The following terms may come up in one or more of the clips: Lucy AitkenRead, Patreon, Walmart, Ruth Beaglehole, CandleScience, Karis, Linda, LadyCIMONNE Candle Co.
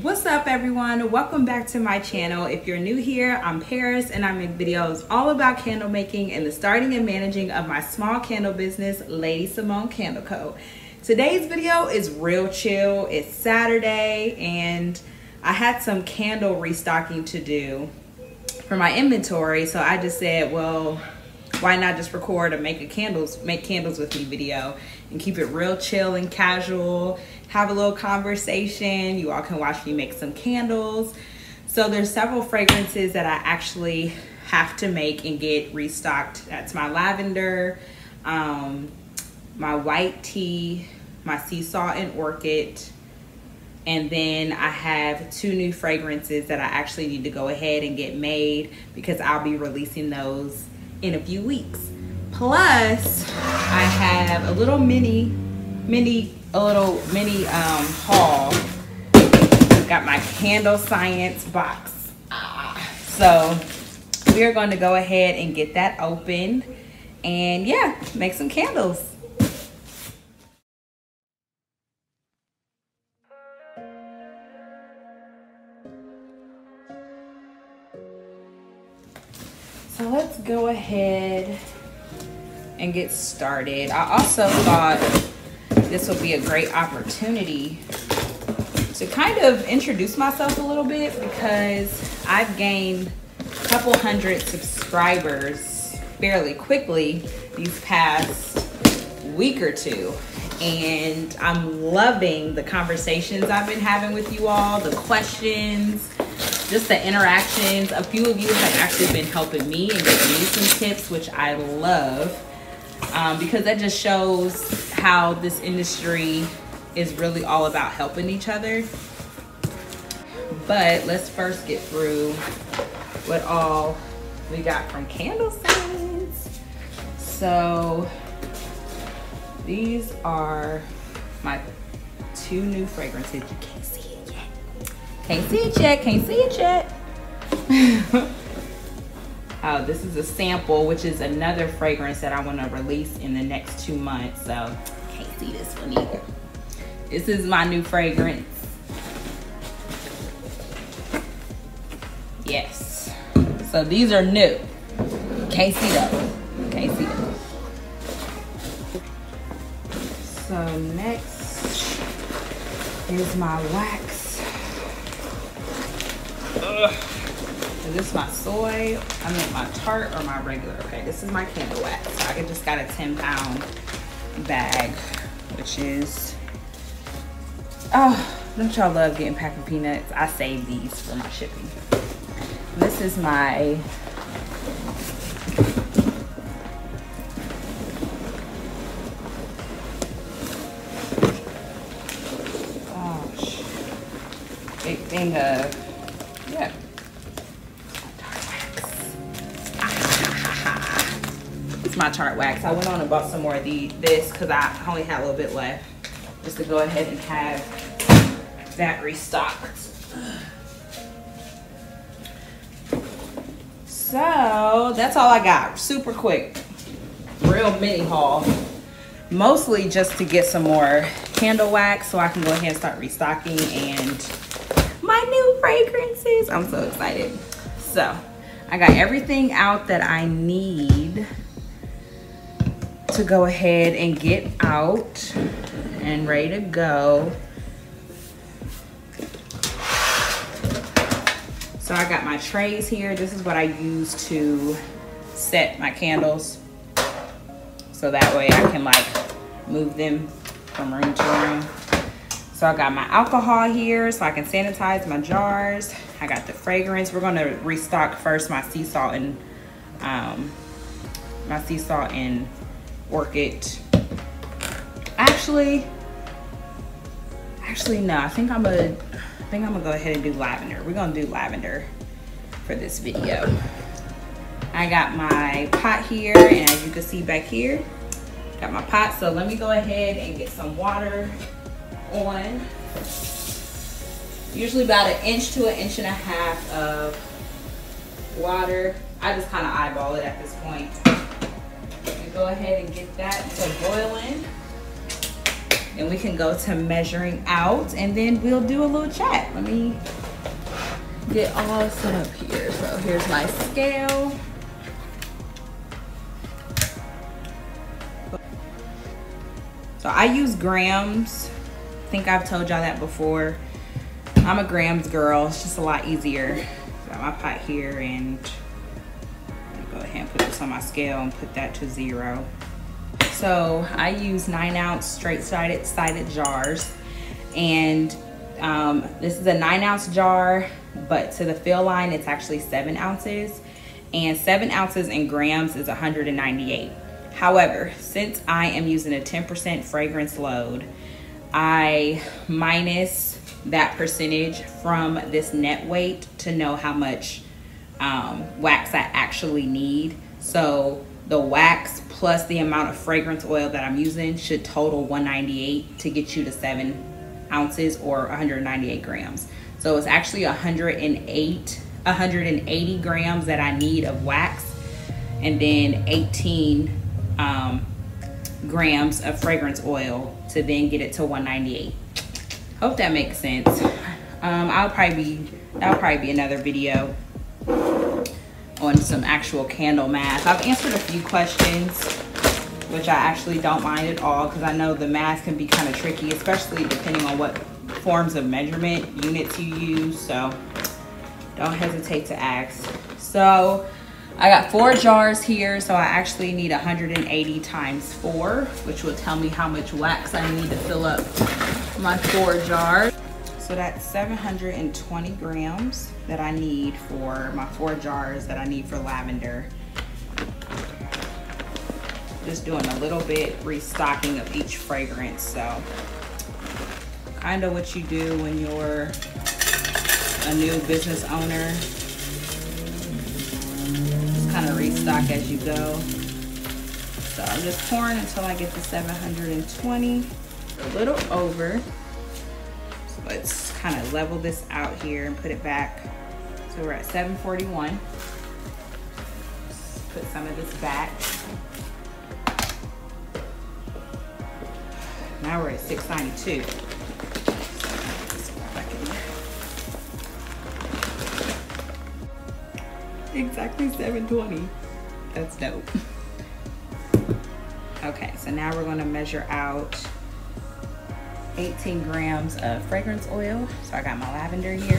What's up, everyone? Welcome back to my channel. If you're new here, I'm Paris and I make videos all about candle making and the starting and managing of my small candle business, LadyCIMONNE Candle Co. Today's video is real chill. It's Saturday and I had some candle restocking to do for my inventory, so I just said, well, why not just record and make candles with me video and keep it real chill and casual, have a little conversation. You all can watch me make some candles. So there's several fragrances that I actually have to make and get restocked. That's my lavender, my white tea, my sea salt and orchid, and then I have two new fragrances that I actually need to go ahead and get made because I'll be releasing those in a few weeks. Plus, I have a little mini haul. I've got my CandleScience box. So we are going to go ahead and get that open and yeah, make some candles. So let's go ahead and get started. I also thought this would be a great opportunity to kind of introduce myself a little bit because I've gained a couple hundred subscribers fairly quickly these past week or two. And I'm loving the conversations I've been having with you all, the questions, just the interactions. A few of you have actually been helping me and giving me some tips, which I love, because that just shows how this industry is really all about helping each other. But let's first get through what all we got from CandleScience. So these are my two new fragrances. You can't see. Can't see it yet, can't see it yet. Oh, this is a sample, which is another fragrance that I want to release in the next 2 months. So, can't see this one either. This is my new fragrance. Yes. So, these are new. Can't see those. Can't see those. So, next is my wax. And this is my soy. I mean, my tart or my regular. Okay, this is my candle wax. So I just got a 10-pound bag, which is, oh, don't y'all love getting packing peanuts? I save these for my shipping. This is my big thing of. Yeah. It's my tart wax. I went on and bought some more of this because I only had a little bit left, just to go ahead and have that restocked. So that's all I got. Super quick, real mini haul. Mostly just to get some more candle wax so I can go ahead and start restocking and my new fragrances. I'm so excited. So I got everything out that I need to go ahead and get out and ready to go. So I got my trays here. This is what I use to set my candles, so that way I can like move them from room to room. So I got my alcohol here so I can sanitize my jars. I got the fragrance. We're gonna restock first my sea salt and orchid. Actually no, I think I'm gonna go ahead and do lavender. We're gonna do lavender for this video. I got my pot here, and as you can see back here, got my pot. So let me go ahead and get some water on, usually about 1 to 1.5 inches of water. I just kind of eyeball it at this point. And go ahead and get that to boiling. and we can go to measuring out, and then we'll do a little chat. Let me get all set up here. So here's my scale. So I use grams. I think I've told y'all that before. I'm a grams girl. It's just a lot easier. Got my pot here, and I'm gonna go ahead and put this on my scale and put that to 0. So I use 9 ounce straight-sided jars, and this is a 9 ounce jar, but to the fill line it's actually 7 ounces, and 7 ounces in grams is 198. However, since I am using a 10% fragrance load, I minus that percentage from this net weight to know how much wax I actually need. So the wax plus the amount of fragrance oil that I'm using should total 198 to get you to 7 ounces or 198 grams. So it's actually 180 grams that I need of wax, and then 18 grams of fragrance oil to then get it to 198. Hope that makes sense. That'll probably be another video on some actual candle math. I've answered a few questions, which I actually don't mind at all, because I know the math can be kind of tricky, especially depending on what forms of measurement units you use. So don't hesitate to ask. So I got 4 jars here, so I actually need 180 times 4, which will tell me how much wax I need to fill up my 4 jars. So that's 720 grams that I need for my 4 jars that I need for lavender. Just doing a little bit restocking of each fragrance. So kind of what you do when you're a new business owner. Kind of restock as you go. So I'm just pouring until I get to 720, a little over. So let's kind of level this out here and put it back. So we're at 741. Let's put some of this back. Now we're at 692. Exactly 720. That's dope. Okay, so now we're gonna measure out 18 grams of fragrance oil. So I got my lavender here.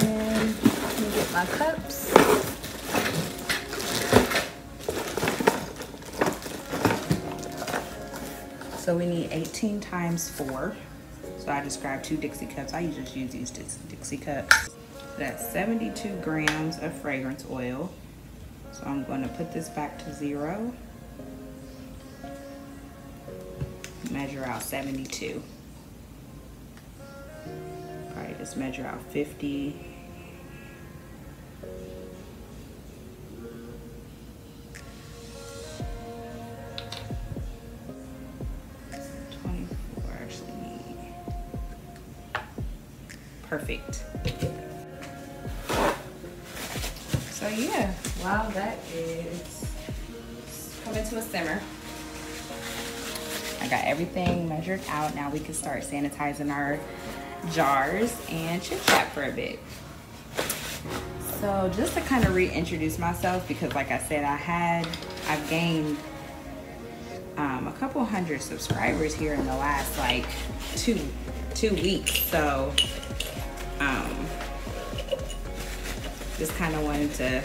And let me get my cups. So we need 18 times 4. So I just grabbed 2 Dixie cups. I just use these Dixie cups. That's 72 grams of fragrance oil. So I'm going to put this back to 0. Measure out 72. Probably just measure out 50. Actually need. Perfect. So yeah, wow, that is coming to a simmer. I got everything measured out. Now we can start sanitizing our jars and chit chat for a bit. So just to kind of reintroduce myself, because like I said, I've gained a couple hundred subscribers here in the last like two weeks. So just kind of wanted to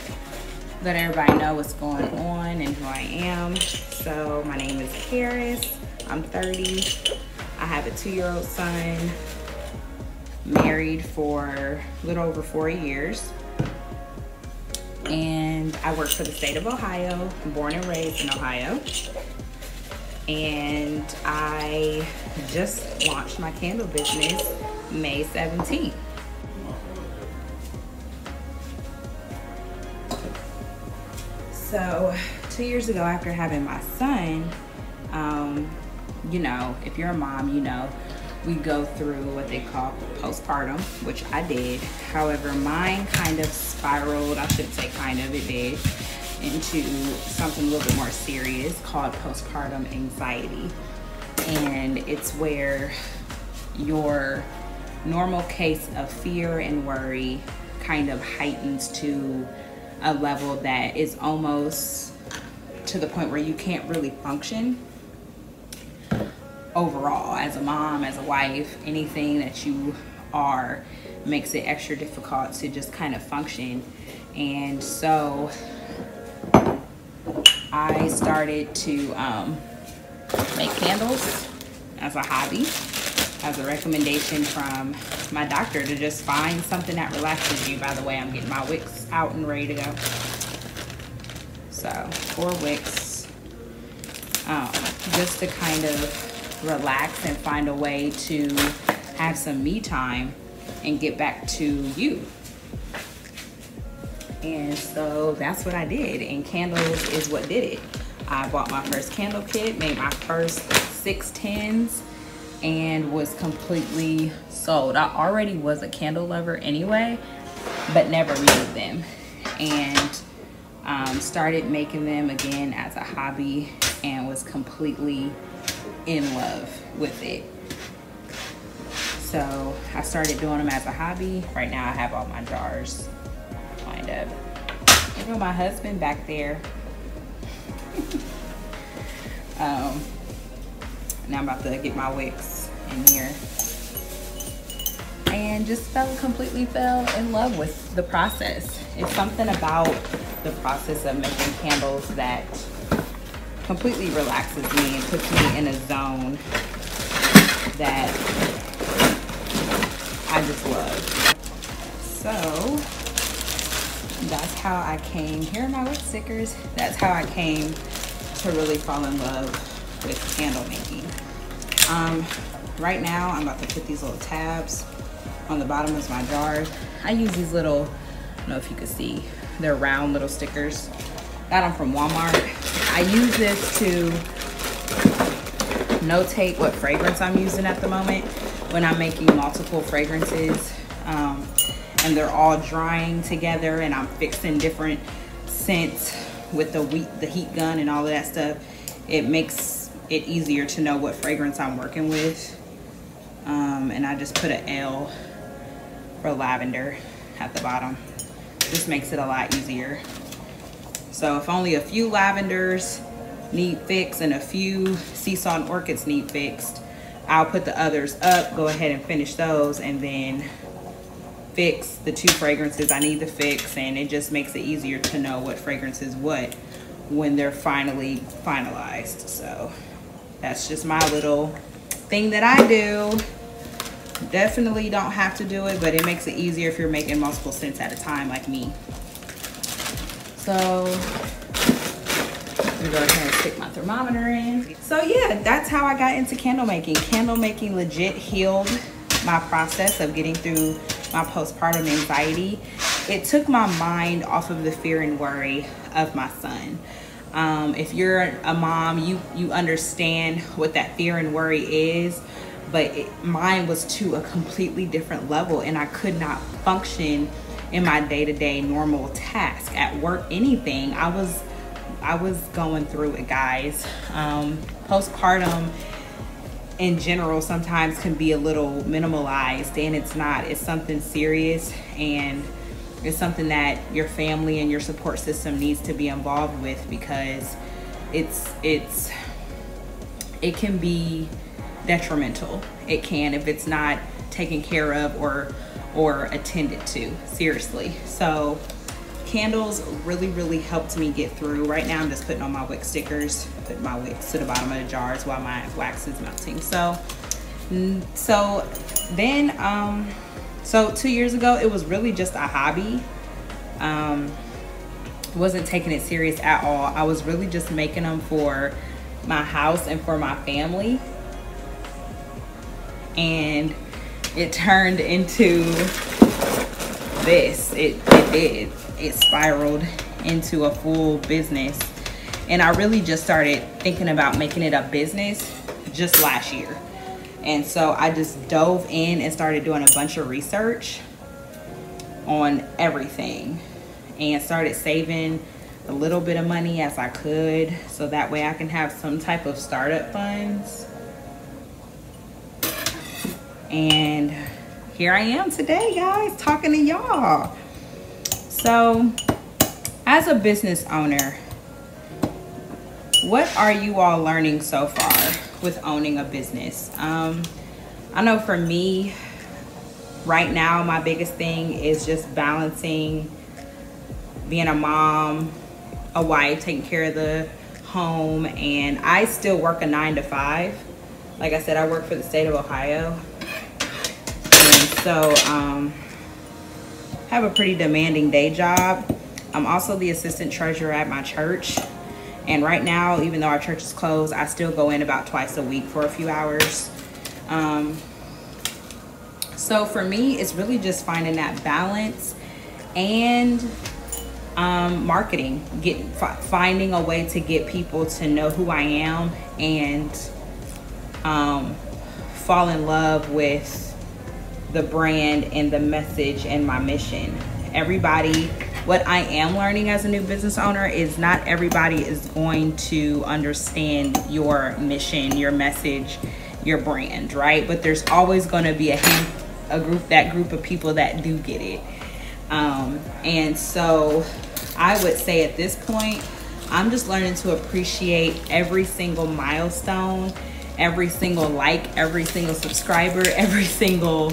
let everybody know what's going on and who I am. So my name is Karis. I'm 30. I have a 2-year-old son, married for a little over 4 years. And I work for the state of Ohio. I'm born and raised in Ohio. And I just launched my candle business May 17th. So 2 years ago, after having my son, you know, if you're a mom, you know, we go through what they call postpartum, which I did. However, mine kind of spiraled, I shouldn't say kind of, it did, into something a little bit more serious called postpartum anxiety. and it's where your normal case of fear and worry kind of heightens to a level that is almost to the point where you can't really function overall as a mom, as a wife. Anything that you are makes it extra difficult to just kind of function. And so I started to make candles as a hobby, as a recommendation from my doctor, to just find something that relaxes you. By the way, I'm getting my wicks out and ready to go. So 4 wicks, just to kind of relax and find a way to have some me time and get back to you. And so that's what I did, and candles is what did it. I bought my first candle kit, made my first 6 tins, and was completely sold. I already was a candle lover anyway, but never made them, and started making them again as a hobby and was completely in love with it. So I started doing them as a hobby. Right now I have all my jars lined up. There goes my husband back there. Now I'm about to get my wicks in here, and just completely fell in love with the process. It's something about the process of making candles that completely relaxes me and puts me in a zone that I just love. So that's how I came, here are my wick stickers, that's how I came to really fall in love with candle making. Right now I'm about to put these little tabs on the bottom of my jars. I use these little, I don't know if you can see, they're round little stickers. Got them from Walmart. I use this to notate what fragrance I'm using at the moment when I'm making multiple fragrances, and they're all drying together and I'm fixing different scents with the heat gun and all of that stuff. It makes it easier to know what fragrance I'm working with. And I just put an L for lavender at the bottom. This makes it a lot easier. So if only a few lavenders need fixed and a few sea salt and orchids need fixed, I'll put the others up, go ahead and finish those, and then fix the 2 fragrances I need to fix. And it just makes it easier to know what fragrance is what when they're finally finalized. So that's just my little thing that I do. Definitely don't have to do it, but it makes it easier if you're making multiple scents at a time like me. So I'm gonna go ahead and stick my thermometer in. So yeah, that's how I got into candle making. Candle making legit healed my process of getting through my postpartum anxiety. It took my mind off of the fear and worry of my son. If you're a mom, you understand what that fear and worry is, but mine was to a completely different level, and I could not function in my day-to-day normal task at work, anything. I was going through it, guys. Postpartum in general sometimes can be a little minimalized, and it's not. It's something serious, and it's something that your family and your support system needs to be involved with, because it can be detrimental. It can, if it's not taken care of or attended to, seriously. So candles really helped me get through. Right now I'm just putting on my wick stickers, put my wicks to the bottom of the jars while my wax is melting. So then, so 2 years ago, it was really just a hobby. Wasn't taking it serious at all. I was really just making them for my house and for my family. And it turned into this. It did. It spiraled into a full business. And I really just started thinking about making it a business just last year. And so I just dove in and started doing a bunch of research on everything, and started saving a little bit of money as I could, so that way I can have some type of startup funds And here I am today, guys, talking to y'all. So as a business owner, what are you all learning so far with owning a business? I know for me right now, my biggest thing is just balancing being a mom, a wife, taking care of the home. And I still work a 9-to-5. Like I said, I work for the state of Ohio. And so I have a pretty demanding day job. I'm also the assistant treasurer at my church. And right now, even though our church is closed, I still go in about twice a week for a few hours. So for me, it's really just finding that balance and marketing, finding a way to get people to know who I am and fall in love with the brand and the message and my mission. Everybody, what I am learning as a new business owner is not everybody is going to understand your mission, your message, your brand, right? But there's always going to be a group of people that do get it. And so I would say at this point, I'm just learning to appreciate every single milestone, every single like, every single subscriber, every single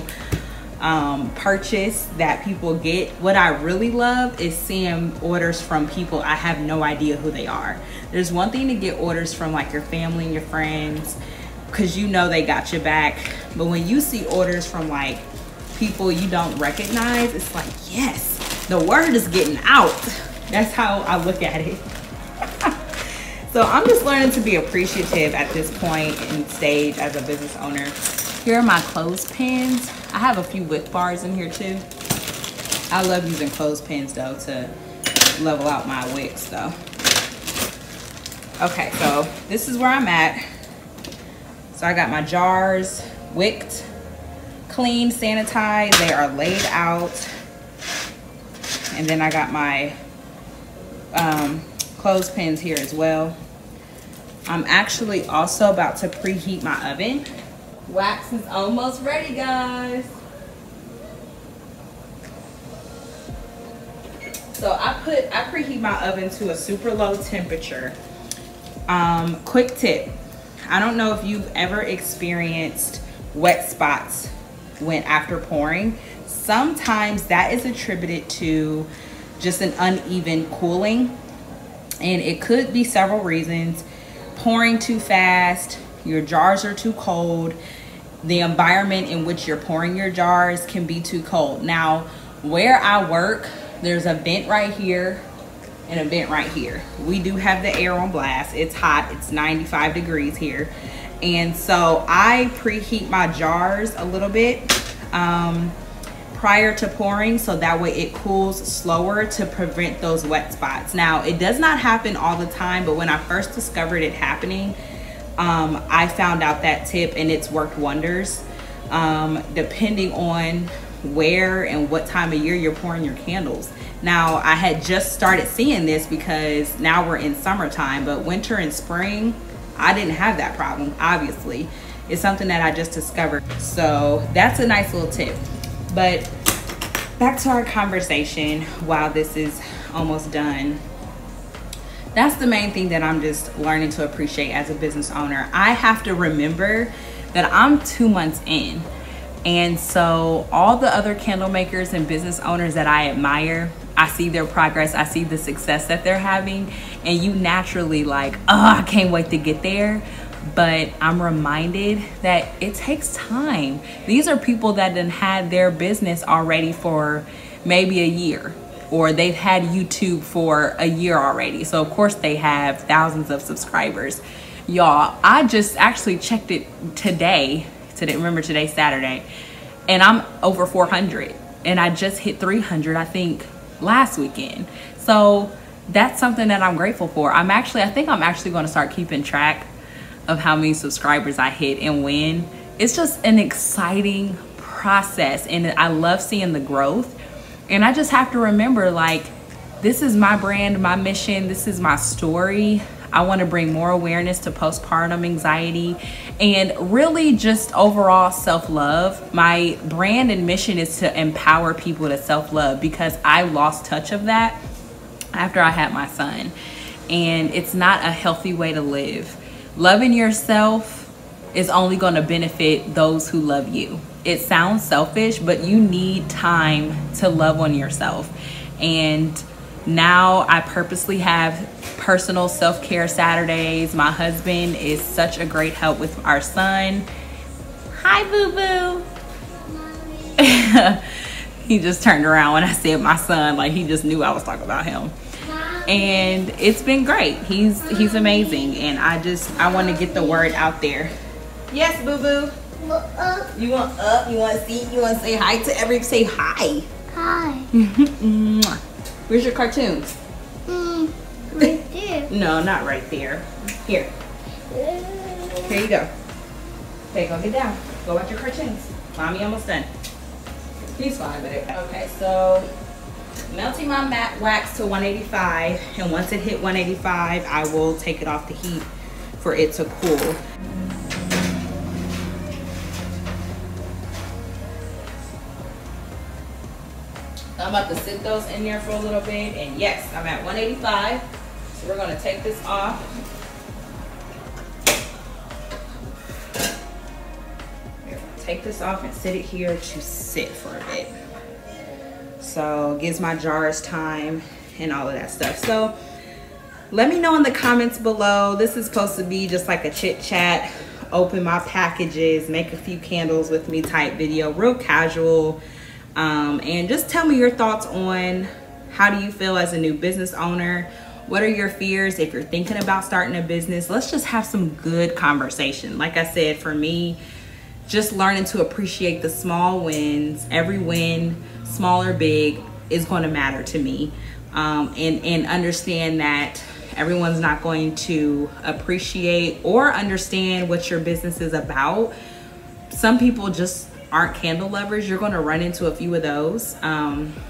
purchase that people get. What I really love is seeing orders from people I have no idea who they are. There's one thing to get orders from like your family and your friends, because you know they got your back. But when you see orders from like people you don't recognize, it's like, yes, the word is getting out. That's how I look at it. So I'm just learning to be appreciative at this point in stage as a business owner. Here are my clothespins. I have a few wick bars in here too. I love using clothespins though to level out my wicks though. Okay, so this is where I'm at. So I got my jars wicked, cleaned, sanitized. They are laid out. And then I got my clothespins here as well. I'm actually also about to preheat my oven. Wax is almost ready, guys. So I preheat my oven to a super low temperature. Quick tip, I don't know if you've ever experienced wet spots when after pouring. Sometimes that is attributed to just an uneven cooling. And it could be several reasons: pouring too fast, your jars are too cold, the environment in which you're pouring your jars can be too cold. Now, where I work, there's a vent right here and a vent right here. We do have the air on blast. It's hot, it's 95 degrees here. And so I preheat my jars a little bit prior to pouring, so that way it cools slower to prevent those wet spots. Now, it does not happen all the time, but when I first discovered it happening, I found out that tip and it's worked wonders. Depending on where and what time of year you're pouring your candles. Now, I had just started seeing this because now we're in summertime, but winter and spring, I didn't have that problem, obviously. It's something that I just discovered. So that's a nice little tip. But back to our conversation while this is almost done. That's the main thing that I'm just learning to appreciate as a business owner. I have to remember that I'm 2 months in. And so all the other candle makers and business owners that I admire, I see their progress, I see the success that they're having. And you naturally like, oh, I can't wait to get there. But I'm reminded that it takes time. These are people that done had their business already for maybe a year, or they've had YouTube for a year already. So of course they have thousands of subscribers. Y'all, I just actually checked it today, remember today's Saturday, and I'm over 400, and I just hit 300, I think, last weekend. So that's something that I'm grateful for. I think I'm actually gonna start keeping track of how many subscribers I hit and when. It's just an exciting process, and I love seeing the growth. And I just have to remember, like, this is my brand, my mission, this is my story. I want to bring more awareness to postpartum anxiety and really just overall self-love. My brand and mission is to empower people to self-love because I lost touch of that after I had my son, and it's not a healthy way to live. Loving yourself is only going to benefit those who love you. It sounds selfish, but you need time to love on yourself. And now I purposely have personal self-care Saturdays. My husband is such a great help with our son. Hi, boo-boo. He just turned around when I said my son, like he just knew I was talking about him. And it's been great. He's amazing. And I want to get the word out there. Yes, boo-boo. You want up? You want to see? You want to say hi to everybody? Say hi. Hi. Where's your cartoons? Right there. No, not right there. Here. Here you go. Okay, go get down. Go watch your cartoons. Mommy almost done. He's fine, but okay, so melting my matte wax to 185, and once it hit 185, I will take it off the heat for it to cool. I'm about to sit those in there for a little bit, and yes, I'm at 185, so we're going to take this off. We're going to take this off and sit it here to sit for a bit. So gives my jars time and all of that stuff. So let me know in the comments below. This is supposed to be just like a chit chat, open my packages, make a few candles with me type video, real casual. And just tell me your thoughts on how do you feel as a new business owner? What are your fears if you're thinking about starting a business? Let's just have some good conversation. Like I said, for me, just learning to appreciate the small wins. Every win, small or big, is going to matter to me. And understand that everyone's not going to appreciate or understand what your business is about. Some people just aren't candle lovers. You're going to run into a few of those, and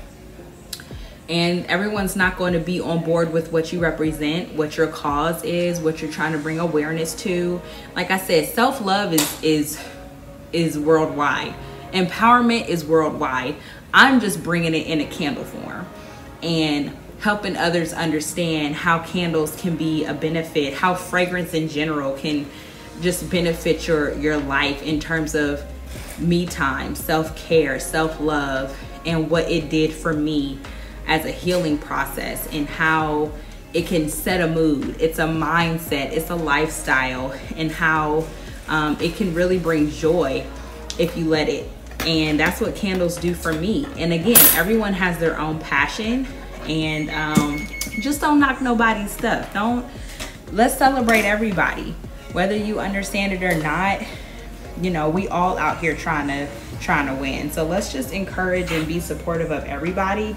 everyone's not going to be on board with what you represent, what your cause is, what you're trying to bring awareness to. Like I said, self-love is worldwide. Empowerment is worldwide. I'm just bringing it in a candle form and helping others understand how candles can be a benefit, how fragrance in general can just benefit your life in terms of me time, self-care, self-love, and what it did for me as a healing process and how it can set a mood. It's a mindset, it's a lifestyle, and how it can really bring joy if you let it. And that's what candles do for me. And again, everyone has their own passion, and just don't knock nobody's stuff. Let's celebrate everybody, whether you understand it or not. You know, we all out here trying to win. So let's just encourage and be supportive of everybody,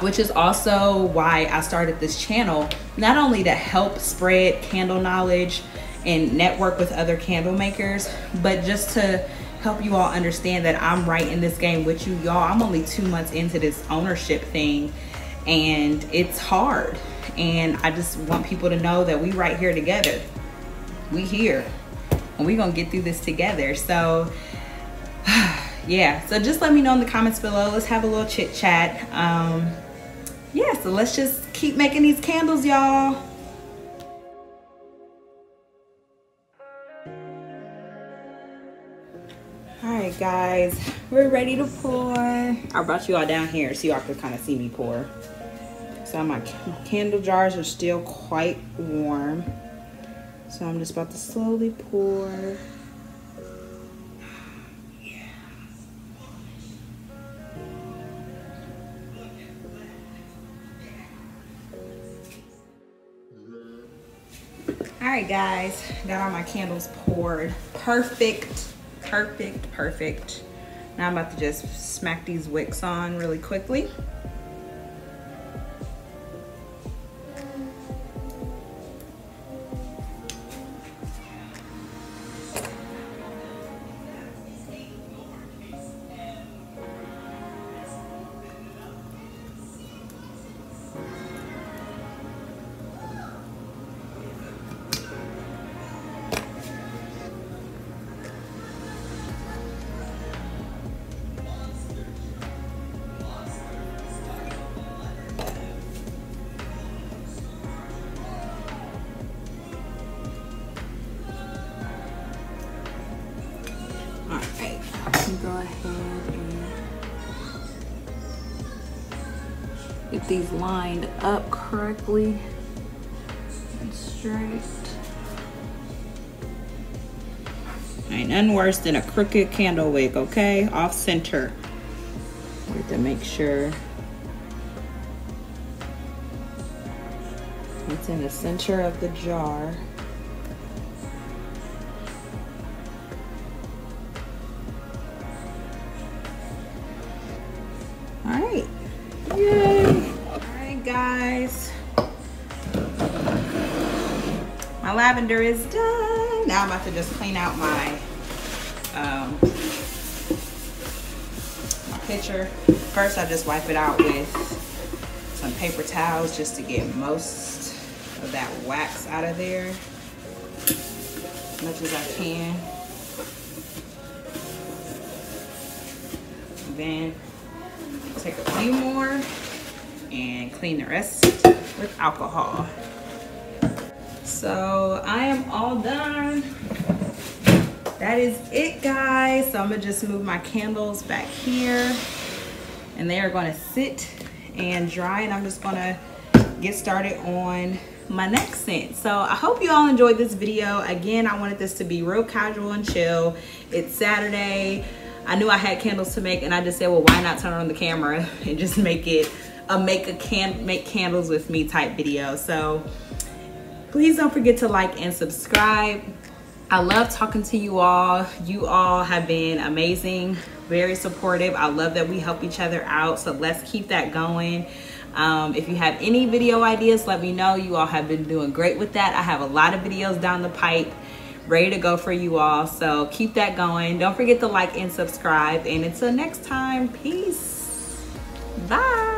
which is also why I started this channel, not only to help spread candle knowledge and network with other candle makers, but just to help you all understand that I'm right in this game with you, y'all. I'm only 2 months into this ownership thing, and it's hard. And I just want people to know that we right here together. We here. And we're gonna get through this together. So yeah, so just let me know in the comments below. Let's have a little chit chat. Yeah, so let's just keep making these candles, y'all. All right, guys, we're ready to pour. I brought you all down here so y'all could kind of see me pour. So my candle jars are still quite warm. So I'm just about to slowly pour. Yeah. All right, guys, got all my candles poured. Perfect, perfect, perfect. Now I'm about to just smack these wicks on really quickly. get these lined up correctly and straight. Ain't nothing worse than a crooked candle wick, okay? Off center. We have to make sure it's in the center of the jar. All right, yay! All right, guys, my lavender is done. Now I'm about to just clean out my my pitcher. First, I just wipe it out with some paper towels just to get most of that wax out of there as much as I can. Then take a few more and clean the rest with alcohol. So I am all done. That is it, guys. So I'm gonna just move my candles back here and they are gonna sit and dry, and I'm just gonna get started on my next scent. So I hope you all enjoyed this video. Again, I wanted this to be real casual and chill. It's Saturday. I knew I had candles to make and I just said, well, why not turn on the camera and just make it a make candles with me type video. So please don't forget to like and subscribe. I love talking to you all. You all have been amazing, very supportive. I love that we help each other out. So let's keep that going. If you have any video ideas, let me know. You all have been doing great with that. I have a lot of videos down the pipe ready to go for you all, so keep that going. Don't forget to like and subscribe, and until next time, peace. Bye.